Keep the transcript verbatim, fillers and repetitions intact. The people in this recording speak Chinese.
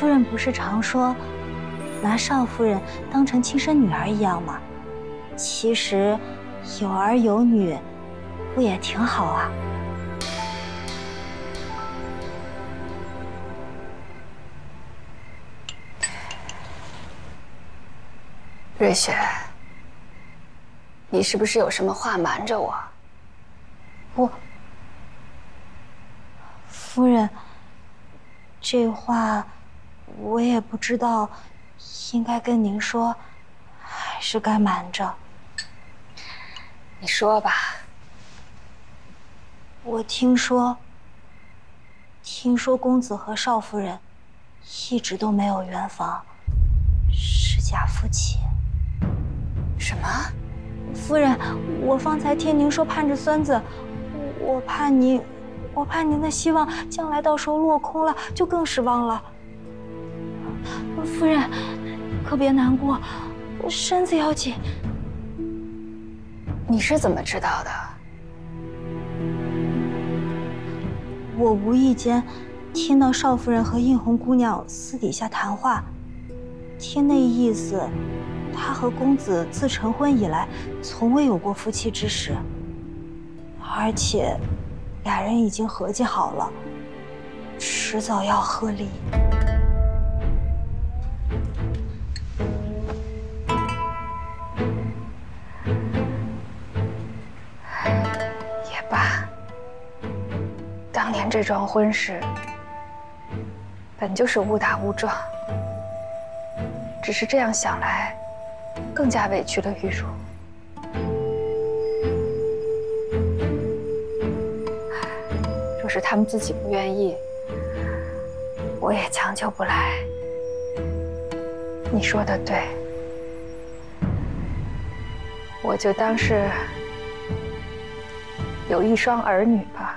夫人不是常说拿少夫人当成亲生女儿一样吗？其实有儿有女，不也挺好啊？ 瑞雪，你是不是有什么话瞒着我？我，夫人，这话我也不知道，应该跟您说，还是该瞒着。你说吧。我听说，听说公子和少夫人一直都没有圆房，是假夫妻。 什么，夫人，我方才听您说盼着孙子，我怕您，我怕您的希望将来到时候落空了，就更失望了。夫人，可别难过，身子要紧。你是怎么知道的？我无意间听到少夫人和映红姑娘私底下谈话，听那意思。 他和公子自成婚以来，从未有过夫妻之实。而且，俩人已经合计好了，迟早要和离。也罢，当年这桩婚事，本就是误打误撞，只是这样想来。 更加委屈了玉茹。若是他们自己不愿意，我也强求不来。你说的对，我就当是有一双儿女吧。